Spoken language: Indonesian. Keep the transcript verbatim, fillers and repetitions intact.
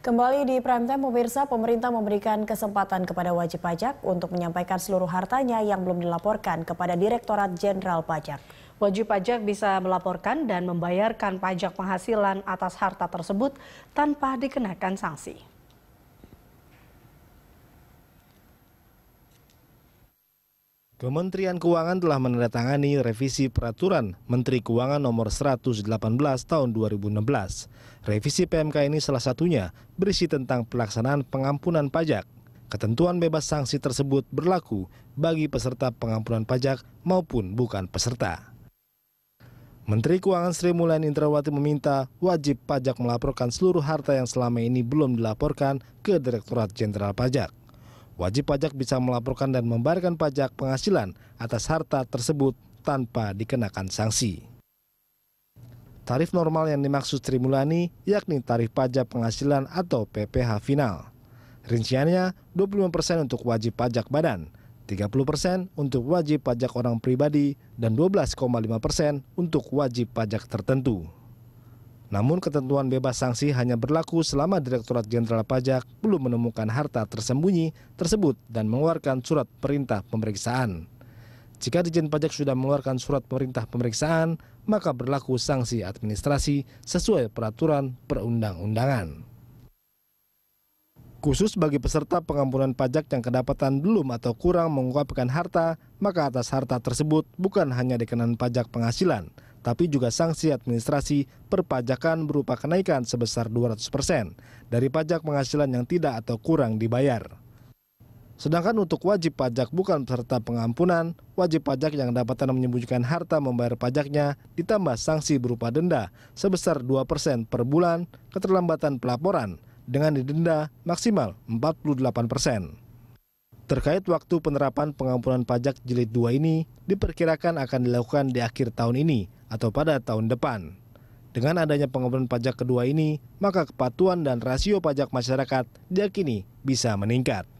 Kembali di Prime Time, pemirsa, pemerintah memberikan kesempatan kepada wajib pajak untuk menyampaikan seluruh hartanya yang belum dilaporkan kepada Direktorat Jenderal Pajak. Wajib pajak bisa melaporkan dan membayarkan pajak penghasilan atas harta tersebut tanpa dikenakan sanksi. Kementerian Keuangan telah menandatangani revisi Peraturan Menteri Keuangan Nomor seratus delapan belas Tahun dua ribu enam belas. Revisi P M K ini salah satunya berisi tentang pelaksanaan pengampunan pajak. Ketentuan bebas sanksi tersebut berlaku bagi peserta pengampunan pajak maupun bukan peserta. Menteri Keuangan Sri Mulyani Indrawati meminta wajib pajak melaporkan seluruh harta yang selama ini belum dilaporkan ke Direktorat Jenderal Pajak. Wajib pajak bisa melaporkan dan membayarkan pajak penghasilan atas harta tersebut tanpa dikenakan sanksi. Tarif normal yang dimaksud Sri Mulyani yakni tarif pajak penghasilan atau P P H final. Rinciannya dua puluh lima persen untuk wajib pajak badan, tiga puluh persen untuk wajib pajak orang pribadi, dan dua belas koma lima persen untuk wajib pajak tertentu. Namun ketentuan bebas sanksi hanya berlaku selama Direktorat Jenderal Pajak belum menemukan harta tersembunyi tersebut dan mengeluarkan surat perintah pemeriksaan. Jika Ditjen Pajak sudah mengeluarkan surat perintah pemeriksaan, maka berlaku sanksi administrasi sesuai peraturan perundang-undangan. Khusus bagi peserta pengampunan pajak yang kedapatan belum atau kurang mengungkapkan harta, maka atas harta tersebut bukan hanya dikenakan pajak penghasilan, tapi juga sanksi administrasi perpajakan berupa kenaikan sebesar dua ratus persen dari pajak penghasilan yang tidak atau kurang dibayar. Sedangkan untuk wajib pajak bukan peserta pengampunan, wajib pajak yang kedapatan menyembunyikan harta membayar pajaknya ditambah sanksi berupa denda sebesar dua persen per bulan keterlambatan pelaporan, dengan didenda maksimal empat puluh delapan persen. Terkait waktu penerapan pengampunan pajak jilid dua ini diperkirakan akan dilakukan di akhir tahun ini atau pada tahun depan. Dengan adanya pengampunan pajak kedua ini, maka kepatuhan dan rasio pajak masyarakat diakini bisa meningkat.